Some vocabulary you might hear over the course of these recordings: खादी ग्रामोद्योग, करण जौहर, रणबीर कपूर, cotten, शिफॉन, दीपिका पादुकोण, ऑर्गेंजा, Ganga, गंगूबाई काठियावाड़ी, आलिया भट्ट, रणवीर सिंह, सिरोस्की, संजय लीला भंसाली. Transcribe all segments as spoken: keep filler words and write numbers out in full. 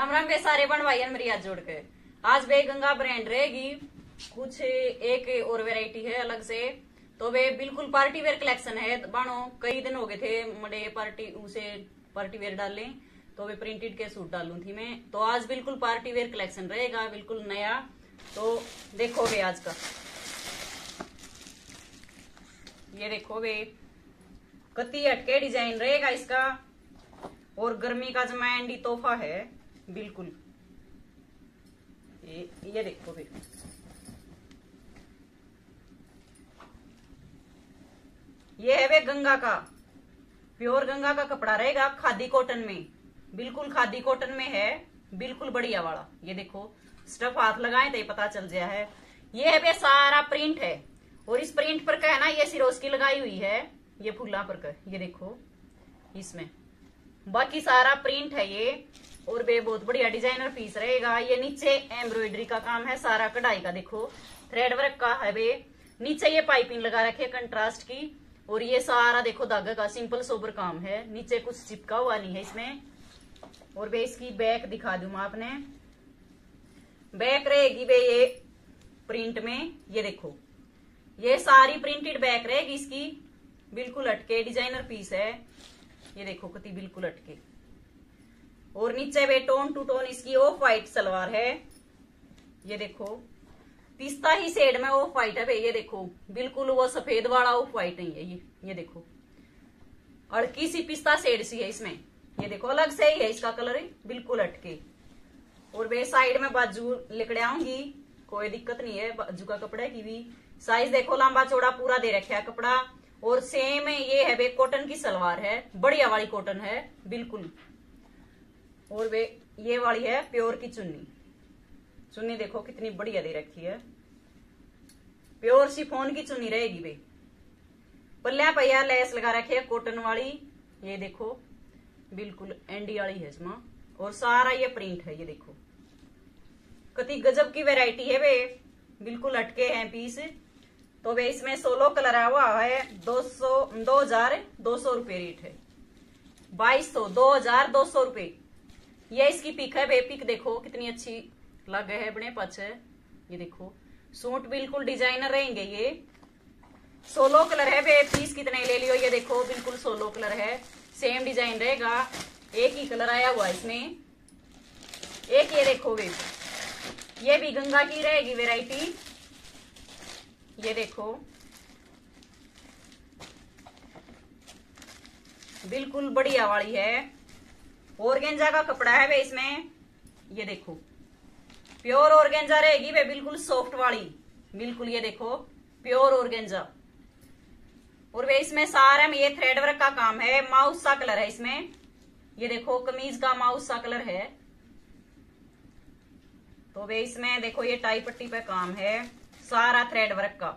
राम राम के सारे बन भाई मेरी हाथ जोड़ के। आज वे गंगा ब्रांड रहेगी, कुछ एक और वेराइटी है अलग से, तो वे बिल्कुल पार्टी वेयर कलेक्शन है। बनो कई दिन हो गए थे मुझे पार्टी उसे पार्टी वेयर डाले, तो वे प्रिंटेड के सूट डालूं थी मैं, तो आज बिल्कुल पार्टी वेयर कलेक्शन रहेगा, बिल्कुल नया। तो देखो वे आज का ये देखो वे कती हटके डिजाइन रहेगा इसका, और गर्मी का जमायंडी तोहफा है बिल्कुल। ये ये देखो वे ये है वे गंगा का प्योर गंगा का कपड़ा रहेगा खादी कॉटन में, बिल्कुल खादी कॉटन में है, बिल्कुल बढ़िया वाला। ये देखो स्टफ हाथ लगाए तो ये पता चल गया है। ये है वे सारा प्रिंट है, और इस प्रिंट पर का है ना ये सिरोस्की लगाई हुई है, ये फूला पर का, ये देखो इसमें बाकी सारा प्रिंट है ये, और वे बहुत बढ़िया डिजाइनर पीस रहेगा। ये नीचे एम्ब्रॉयडरी का काम है, सारा कढ़ाई का देखो थ्रेड वर्क का है वे, नीचे ये पाइपिंग लगा रखी है कंट्रास्ट की, और ये सारा देखो धागा का सिंपल सोबर काम है, नीचे कुछ चिपका हुआ नहीं है इसमें। और वे इसकी बैक दिखा दूं मैं आपने, बैक रहेगी वे ये प्रिंट में, ये देखो ये सारी प्रिंटेड बैक रहेगी इसकी, बिल्कुल अटके डिजाइनर पीस है। ये देखो कति बिल्कुल अटके, और नीचे वे टोन टू टोन इसकी ऑफ व्हाइट सलवार है, ये देखो तीस्ता ही शेड में ऑफ व्हाइट है। ये देखो बिल्कुल वो सफेद वाला ऑफ व्हाइट नहीं है ये, ये देखो अड़की सी पिस्ता शेड सी है इसमें, ये देखो अलग से ही है इसका कलर है, बिल्कुल अटके। और वे साइड में बाजू लिकड़े आऊंगी, कोई दिक्कत नहीं है बाजू का कपड़ा की भी। साइज देखो लंबा चौड़ा पूरा दे रखे है कपड़ा, और सेम ये है वे कॉटन की सलवार है, बढ़िया वाली कॉटन है बिल्कुल। और वे ये वाली है प्योर की चुन्नी, चुन्नी देखो कितनी बढ़िया दे रखी है, प्योर शिफॉन की चुन्नी रहेगी बे, पल्ला पहिया लेस लगा रखी है कॉटन वाली, ये देखो बिल्कुल एंडी वाली है इसमें, और सारा ये प्रिंट है। ये देखो कति गजब की वैरायटी है बे, बिल्कुल अटके हैं पीस। तो वे इसमें सोलह कलर हुआ है, दो सौ दो हजार दो सौ रुपये रेट है, बाईस सौ दो हजार दो सौ रुपये। यह इसकी पिक है बे, पिक देखो कितनी अच्छी लगे है बने पाछे। ये देखो सूट बिल्कुल डिजाइनर रहेंगे, ये सोलो कलर है बे, पीस कितने ले लियो। ये देखो बिल्कुल सोलो कलर है, सेम डिजाइन रहेगा, एक ही कलर आया हुआ इसमें एक। ये देखो वे ये भी गंगा की रहेगी वैरायटी, ये देखो बिल्कुल बढ़िया वाली है, ऑर्गेंजा का कपड़ा है बे इसमें, ये देखो प्योर ऑर्गेंजा रहेगी वे, बिल्कुल सॉफ्ट वाली बिल्कुल। ये देखो प्योर ऑर्गेंजा, और वे इसमें सारा में ये थ्रेड वर्क का काम है, माउस सा कलर है इसमें, ये देखो कमीज का माउस सा कलर है। तो वे इसमें देखो ये टाई पट्टी पे काम है, सारा थ्रेड वर्क का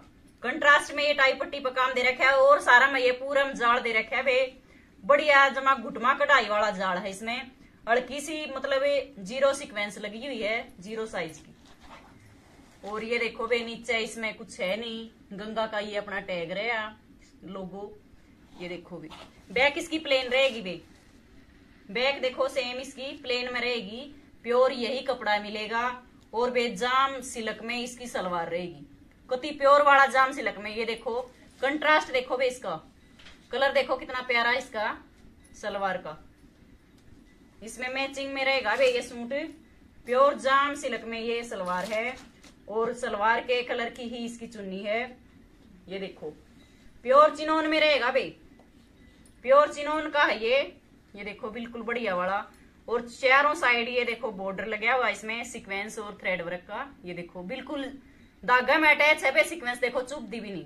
कंट्रास्ट में ये टाई पट्टी पे काम दे रखा है, और सारा में ये पूरा जाल दे रखा है वे, बढ़िया जमा घुटमा कढ़ाई वाला जाल है इसमें, अड़की सी मतलब जीरो सीक्वेंस लगी हुई है जीरो साइज की। और ये देखो बे नीचे इसमें कुछ है नहीं, गंगा का ये अपना टैग रहेगा लोगो। ये देखो बे बैक इसकी प्लेन रहेगी बे, बैक देखो सेम इसकी प्लेन में रहेगी, प्योर यही कपड़ा मिलेगा। और बे जाम सिलक में इसकी सलवार रहेगी, कति प्योर वाला जाम सिलक में। ये देखो कंट्रास्ट देखो बे इसका कलर देखो कितना प्यारा इसका सलवार का, इसमें मैचिंग में रहेगा बे ये सूट, प्योर जाम सिल्क में ये सलवार है, और सलवार के कलर की ही इसकी चुन्नी है। ये देखो प्योर चिनोन में रहेगा बे, प्योर चिनोन का है ये, ये देखो बिल्कुल बढ़िया वाला, और चारों साइड ये देखो बॉर्डर लगा हुआ इसमें सीक्वेंस और थ्रेड वर्क का। ये देखो बिल्कुल धागा में अटैच है बे, सीक्वेंस देखो चुभती भी नहीं,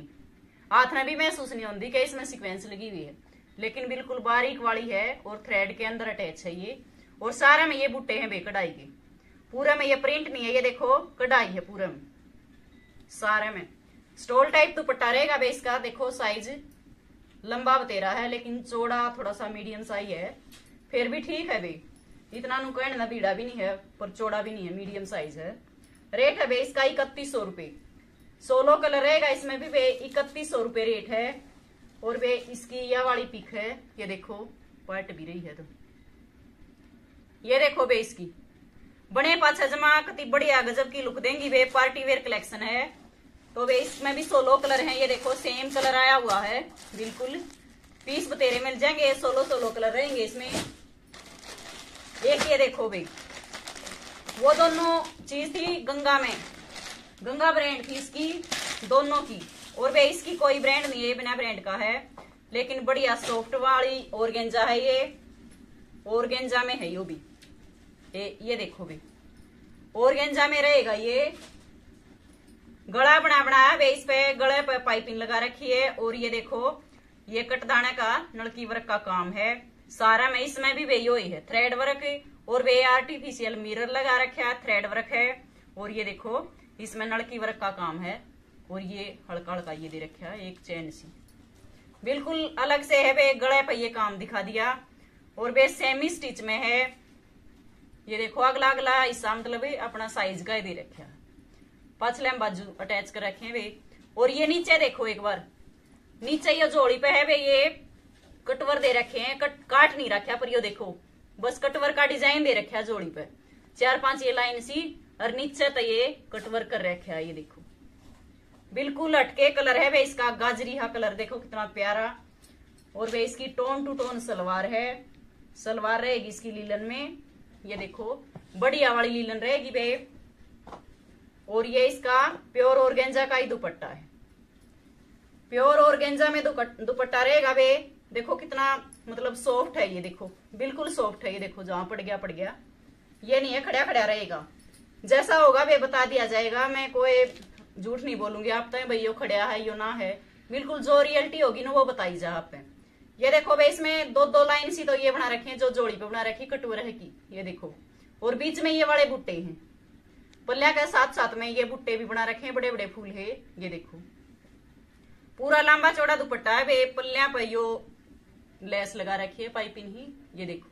हाथ में भी महसूस नहीं होती कि इसमें सीक्वेंस लगी हुई है, लेकिन बिल्कुल बारीक वाली है, और थ्रेड के अंदर अटैच है ये, और सारा में ये बूटे हैं बे कढ़ाई के, पूरा में ये प्रिंट नहीं है, ये देखो कढ़ाई है पूरा में सारा में। स्टोल टाइप दुपट्टा रहेगा बे इसका, देखो साइज लंबा बतेरा है, लेकिन चौड़ा थोड़ा सा मीडियम साइज है, फिर भी ठीक है बे, इतना नुकैंड ना भीड़ा भी नहीं है पर चौड़ा भी नहीं है, मीडियम साइज है। रेट है बे इसका इकतीस सौ रुपये, सोलह कलर रहेगा इसमें भी बे, इकतीस सौ रुपये रेट है। और वे इसकी यह वाली पिक है, ये देखो पट भी रही है तो, ये देखो बे इसकी बने पाछा जमा कति बढ़िया गजब की लुक देंगी वे। पार्टी वेयर कलेक्शन है तो वे, इसमें भी सोलह कलर हैं। ये देखो सेम कलर आया हुआ है, बिल्कुल पीस बतेरे मिल जाएंगे, सोलह सोलह कलर रहेंगे इसमें। एक ये देखो भाई, वो दोनों चीज थी गंगा में, गंगा ब्रांड थी इसकी दोनों की, और वे इसकी कोई ब्रांड नहीं है, बिना ब्रांड का है, लेकिन बढ़िया सॉफ्ट वाली ऑर्गेंजा है ये, ऑर्गेंजा में है यो भी। ये ये देखो भाई, ऑर्गेंजा में रहेगा ये, गला बना बनाया वे, इस पे गले पे पाइपिंग लगा रखी है। और ये देखो ये कटदाने का नलकी वर्क का काम है सारा में, इसमें भी वे यो ही है थ्रेड वर्क, और वे आर्टिफिशियल मिरर लगा रखे है, थ्रेड वर्क है। और ये देखो इसमें नलकी वर्क का काम है, और ये हल्का हल्का ये दे रखा है एक चैन सी, बिल्कुल अलग से है वे, गले पे ये काम दिखा दिया। और वे सेमी स्टिच में है, ये देखो अगला अगला हिस्सा मतलब अपना साइज का दे रखा है, पछले बाजू अटैच कर रखे हैं वे। और ये नीचे देखो एक बार, नीचे ये जोड़ी पे है वे, ये कटवर दे रखे हैं, कट काट नहीं रखा पर ये देखो बस कटवर का डिजाइन दे रखा है जोड़ी पे, चार पांच ये लाइन सी, और नीचे तो ये कटवर कर रखा है। ये देखो बिल्कुल हटके कलर है वे इसका, गाजरी का कलर देखो कितना प्यारा। और वे इसकी टोन टू टोन सलवार है, सलवार रहेगी इसकी लीलन में, ये देखो बढ़िया वाली लीलन रहेगी वे। और ये इसका प्योर ऑर्गेंजा का ही दुपट्टा है, प्योर ऑर्गेंजा में दुपट्टा रहेगा वे, देखो कितना मतलब सॉफ्ट है ये, देखो बिल्कुल सॉफ्ट है ये, देखो जहां पड़ गया पड़ गया, ये नहीं है खड़ा खड़ा रहेगा, जैसा होगा वे बता दिया जाएगा, मैं कोई झूठ नहीं बोलूंगी आप तो भाई यो खड़ा है यो ना है, बिल्कुल जो रियलिटी होगी ना वो बताई जा आप पे। ये देखो भाई इसमें दो दो लाइन सी तो ये बना रखे हैं, जो जोड़ी पे बना रखी कटोरा है की, ये देखो, और बीच में ये वाले बूटे हैं, पल्ला के साथ साथ में ये बुट्टे भी बना रखे हैं, बड़े बड़े फूल है ये देखो। पूरा लंबा चौड़ा दुपट्टा है वे, पल्ला पर यो लेस लगा रखी है पाइपिंग ही, ये देखो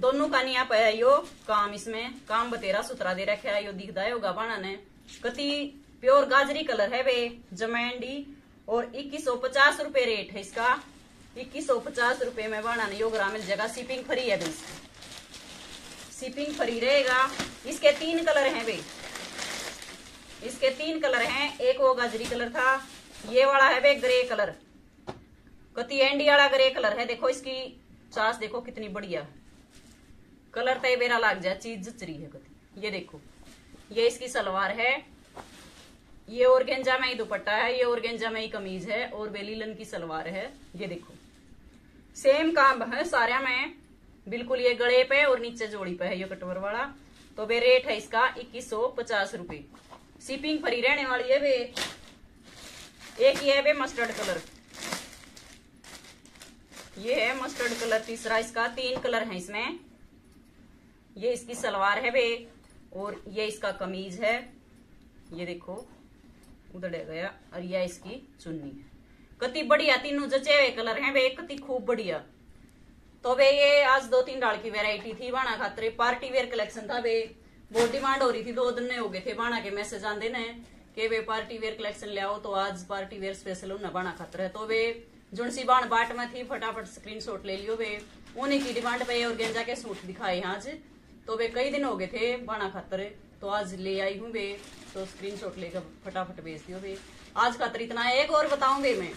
दोनों कानिया पे है यो काम, इसमें काम बतेरा सुतरा दे रखे है यो, दिखता है होगा बाणा ने। कति प्योर गाजरी कलर है वे, जमैंडी, और इक्कीस सौ पचास रुपये रेट है इसका, इक्कीस सौ पचास रुपये में बाणा ने यो ग्रामीण जगह, शिपिंग फ्री है इसकी, शिपिंग फ्री रहेगा। इसके तीन कलर हैं बे, इसके तीन कलर हैं, एक वो गाजरी कलर था, ये वाला है बे ग्रे कलर, कति एंडी वाला ग्रे कलर है, देखो इसकी चास देखो कितनी बढ़िया, कलर तय बेरा लाग जाए, चीज जचरी है कति। ये देखो ये इसकी सलवार है, ये ऑर्गेंजा में ही दुपट्टा है, ये ऑर्गेंजा में ही कमीज है, और बेलीलन की सलवार है, ये देखो सेम काम है सारे में, बिल्कुल ये गले पे और नीचे जोड़ी पे है ये कटवर वाला। तो वे रेट है इसका इक्कीस सौ पचास रुपये, शिपिंग फ्री रहने वाली है वे। एक ये है वे मस्टर्ड कलर, ये है मस्टर्ड कलर तीसरा इसका, तीन कलर है इसमें। ये इसकी सलवार है वे, और ये इसका कमीज है, ये देखो उधर गया, और यह इसकी चुन्नी है। कति बढ़िया तीनों जचे हुए कलर है वे, कति खूब बढ़िया। तो वे ये आज दो तीन डाल की वैरायटी थी बाणा खातरे, पार्टी वेयर कलेक्शन था वे, बहुत डिमांड हो रही थी, दो दिन हो गए थे बाणा के मैसेज आंदे ने कि वे पार्टी वेयर कलेक्शन ले आओ, तो आज पार्टी वेयर स्पेशल होना बाणा खातरे। तो वे जुनसी बाण बाट में थी, फटाफट स्क्रीनशॉट ले लियो वे, उन्हीं की डिमांड पे और गेंजा के सूट दिखाए आज। तो वे कई दिन हो गए थे बाणा खातरे, तो आज ले आई हूँ वे, तो स्क्रीनशॉट लेकर फटाफट भेज दियो वे। आज खातर इतना, एक और बताऊंगे मैं,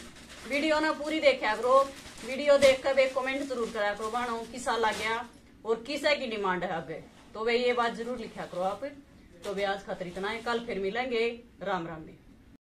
वीडियो ना पूरी देखा करो, वीडियो देखकर वे कमेंट जरूर करा करो बानो किसा लग गया और किसा की डिमांड है आगे, तो वे ये बात जरूर लिखा करो आप। तो वे आज खातिर इतना है, कल फिर मिलेंगे, राम राम भी।